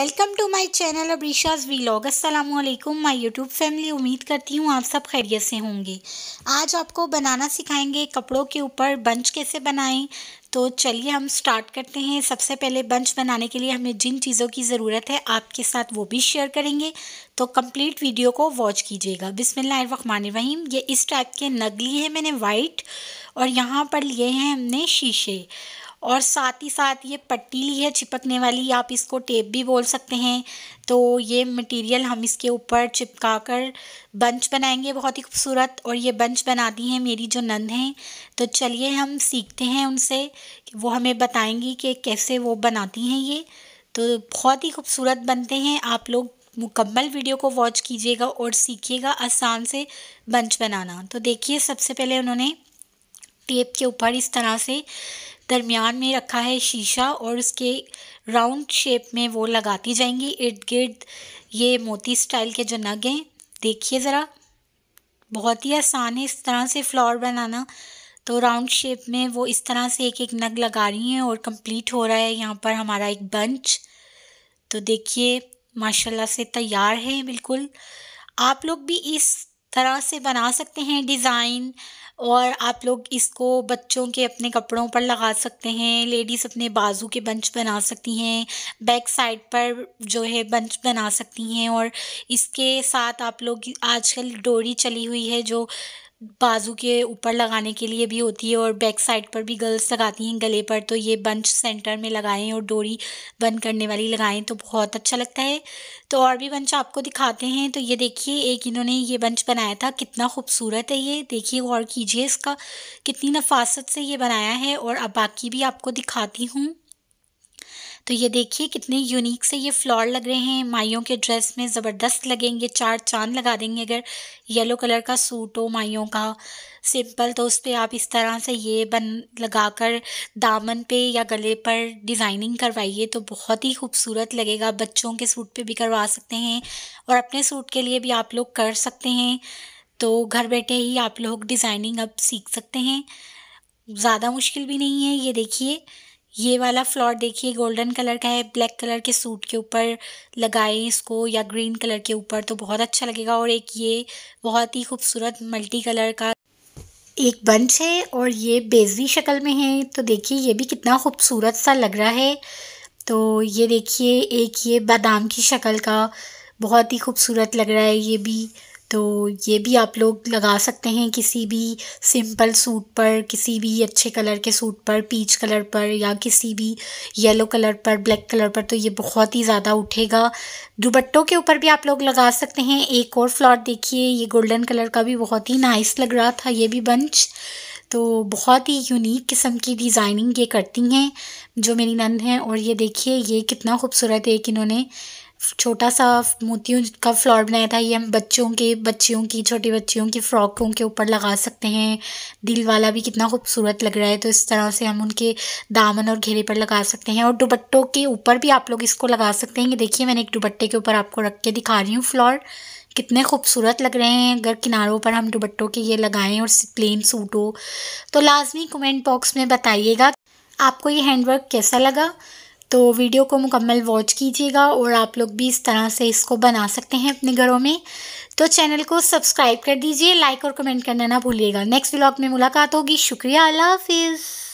Welcome to my channel Abrisha's vlog. अस्सलाम वालेकुम my YouTube family. उम्मीद करती हूँ आप सब खैरियत से होंगे। आज आपको बनाना सिखाएंगे कपड़ों के ऊपर बंच कैसे बनाएं। तो चलिए हम स्टार्ट करते हैं। सबसे पहले बंच बनाने के लिए हमें जिन चीज़ों की ज़रूरत है आपके साथ वो भी शेयर करेंगे, तो कंप्लीट वीडियो को वॉच कीजिएगा। बिस्मिल्लाहिर्रहमानिर्रहीम। ये इस टाइप के नग लिए हैं मैंने वाइट, और यहाँ पर लिए हैं हमने शीशे, और साथ ही साथ ये पट्टी ली है चिपकने वाली, आप इसको टेप भी बोल सकते हैं। तो ये मटेरियल हम इसके ऊपर चिपका कर बंच बनाएंगे बहुत ही खूबसूरत। और ये बंच बनाती हैं मेरी जो नंद हैं, तो चलिए हम सीखते हैं उनसे, वो हमें बताएंगी कि कैसे वो बनाती हैं। ये तो बहुत ही खूबसूरत बनते हैं। आप लोग मुकम्मल वीडियो को वॉच कीजिएगा और सीखिएगा आसान से बंच बनाना। तो देखिए, सबसे पहले उन्होंने टेप के ऊपर इस तरह से दरमियान में रखा है शीशा, और उसके राउंड शेप में वो लगाती जाएंगी इर्द गिर्द ये मोती स्टाइल के जो नग हैं। देखिए ज़रा, बहुत ही आसान है इस तरह से फ्लावर बनाना। तो राउंड शेप में वो इस तरह से एक एक नग लगा रही हैं, और कंप्लीट हो रहा है यहाँ पर हमारा एक बंच। तो देखिए माशाल्लाह से तैयार है बिल्कुल। आप लोग भी इस तरह से बना सकते हैं डिज़ाइन, और आप लोग इसको बच्चों के अपने कपड़ों पर लगा सकते हैं। लेडीज़ अपने बाजू के बंच बना सकती हैं, बैक साइड पर जो है बंच बना सकती हैं, और इसके साथ आप लोग आजकल डोरी चली हुई है जो बाजू के ऊपर लगाने के लिए भी होती है, और बैक साइड पर भी गर्ल्स लगाती हैं गले पर। तो ये बंच सेंटर में लगाएं और डोरी बंद करने वाली लगाएं, तो बहुत अच्छा लगता है। तो और भी बंच आपको दिखाते हैं। तो ये देखिए, एक इन्होंने ये बंच बनाया था, कितना खूबसूरत है ये। देखिए गौर कीजिए इसका, कितनी नफासत से ये बनाया है। और अब बाकी भी आपको दिखाती हूँ। तो ये देखिए कितने यूनिक से ये फ्लावर लग रहे हैं, माइयों के ड्रेस में ज़बरदस्त लगेंगे, चार चांद लगा देंगे। अगर येलो कलर का सूट हो माइयों का सिंपल, तो उस पर आप इस तरह से ये बन लगा कर दामन पे या गले पर डिज़ाइनिंग करवाइए, तो बहुत ही खूबसूरत लगेगा। बच्चों के सूट पे भी करवा सकते हैं, और अपने सूट के लिए भी आप लोग कर सकते हैं। तो घर बैठे ही आप लोग डिज़ाइनिंग अब सीख सकते हैं, ज़्यादा मुश्किल भी नहीं है। ये देखिए ये वाला फ्लावर देखिए गोल्डन कलर का है, ब्लैक कलर के सूट के ऊपर लगाएं इसको, या ग्रीन कलर के ऊपर, तो बहुत अच्छा लगेगा। और एक ये बहुत ही खूबसूरत मल्टी कलर का एक बंच है, और ये बेजी शक्ल में है। तो देखिए ये भी कितना खूबसूरत सा लग रहा है। तो ये देखिए एक ये बादाम की शक्ल का, बहुत ही खूबसूरत लग रहा है ये भी। तो ये भी आप लोग लगा सकते हैं किसी भी सिंपल सूट पर, किसी भी अच्छे कलर के सूट पर, पीच कलर पर, या किसी भी येलो कलर पर, ब्लैक कलर पर। तो ये बहुत ही ज़्यादा उठेगा। दुपट्टों के ऊपर भी आप लोग लगा सकते हैं। एक और फ्लावर देखिए, ये गोल्डन कलर का भी बहुत ही नाइस लग रहा था ये भी बंच। तो बहुत ही यूनिक किस्म की डिज़ाइनिंग ये करती हैं जो मेरी नंद हैं। और ये देखिए ये कितना खूबसूरत है, कि इन्होंने छोटा सा मोतियों का फ्लावर बनाया था। ये हम बच्चियों की छोटी बच्चियों की फ्रॉकों के ऊपर लगा सकते हैं। दिल वाला भी कितना खूबसूरत लग रहा है, तो इस तरह से हम उनके दामन और घेरे पर लगा सकते हैं। और दुपट्टों के ऊपर भी आप लोग इसको लगा सकते हैं। ये देखिए मैंने एक दुपट्टे के ऊपर आपको रख के दिखा रही हूँ फ्लावर, कितने खूबसूरत लग रहे हैं। अगर किनारों पर हम दुपट्टों के ये लगाएं और प्लेन सूट हो, तो लाजमी कमेंट बॉक्स में बताइएगा आपको ये हैंडवर्क कैसा लगा। तो वीडियो को मुकम्मल वॉच कीजिएगा, और आप लोग भी इस तरह से इसको बना सकते हैं अपने घरों में। तो चैनल को सब्सक्राइब कर दीजिए, लाइक और कमेंट करना ना भूलिएगा। नेक्स्ट व्लॉग में मुलाकात होगी। शुक्रिया, अल्लाह हाफिज़।